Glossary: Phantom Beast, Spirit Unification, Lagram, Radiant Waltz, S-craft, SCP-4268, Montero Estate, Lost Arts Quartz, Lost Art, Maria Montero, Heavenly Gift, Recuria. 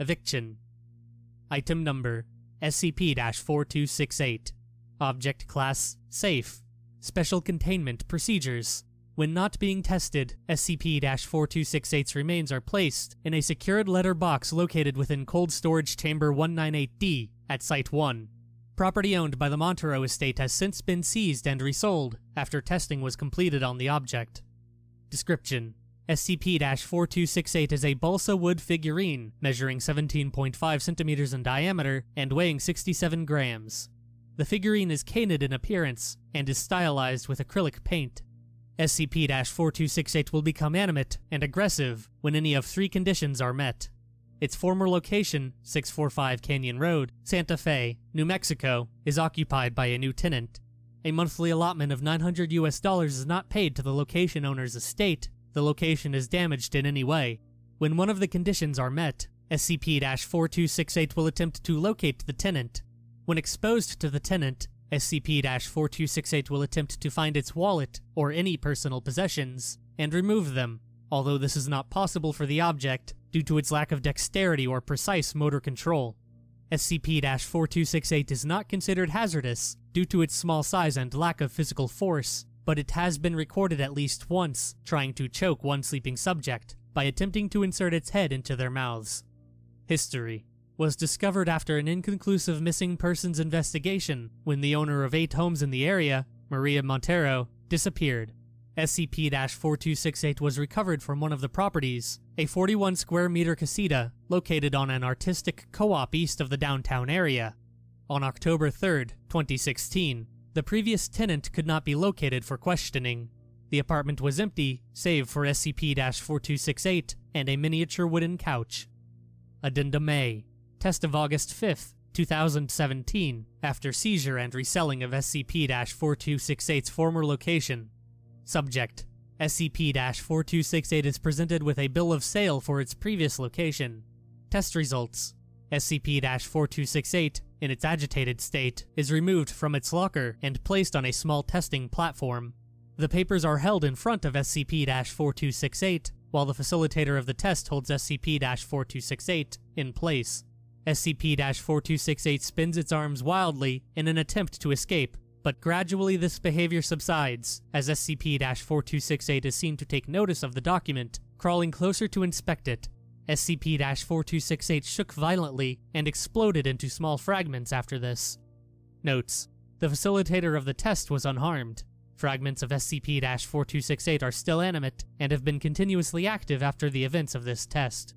Eviction. Item number SCP-4268. Object class safe. Special containment procedures. When not being tested, SCP-4268's remains are placed in a secured letter box located within Cold Storage Chamber 198D at Site 1. Property owned by the Montero Estate has since been seized and resold after testing was completed on the object. Description: SCP-4268 is a balsa wood figurine measuring 17.5 centimeters in diameter and weighing 67 grams. The figurine is canid in appearance and is stylized with acrylic paint. SCP-4268 will become animate and aggressive when any of three conditions are met. Its former location, 645 Canyon Road, Santa Fe, New Mexico, is occupied by a new tenant. A monthly allotment of $900 is not paid to the location owner's estate. The location is damaged in any way. When one of the conditions are met, SCP-4268 will attempt to locate the tenant. When exposed to the tenant, SCP-4268 will attempt to find its wallet or any personal possessions and remove them, although this is not possible for the object due to its lack of dexterity or precise motor control. SCP-4268 is not considered hazardous due to its small size and lack of physical force, but it has been recorded at least once trying to choke one sleeping subject by attempting to insert its head into their mouths. History: was discovered after an inconclusive missing persons investigation when the owner of 8 homes in the area, Maria Montero, disappeared. SCP-4268 was recovered from one of the properties, a 41 square meter casita located on an artistic co-op east of the downtown area. On October 3, 2016, the previous tenant could not be located for questioning. The apartment was empty, save for SCP-4268 and a miniature wooden couch. Addendum A. Test of August 5, 2017, after seizure and reselling of SCP-4268's former location. Subject: SCP-4268 is presented with a bill of sale for its previous location. Test results: SCP-4268, in its agitated state, is removed from its locker and placed on a small testing platform. The papers are held in front of SCP-4268, while the facilitator of the test holds SCP-4268 in place. SCP-4268 spins its arms wildly in an attempt to escape, but gradually this behavior subsides, as SCP-4268 is seen to take notice of the document, crawling closer to inspect it. SCP-4268 shook violently and exploded into small fragments after this. Notes: the facilitator of the test was unharmed. Fragments of SCP-4268 are still animate and have been continuously active after the events of this test.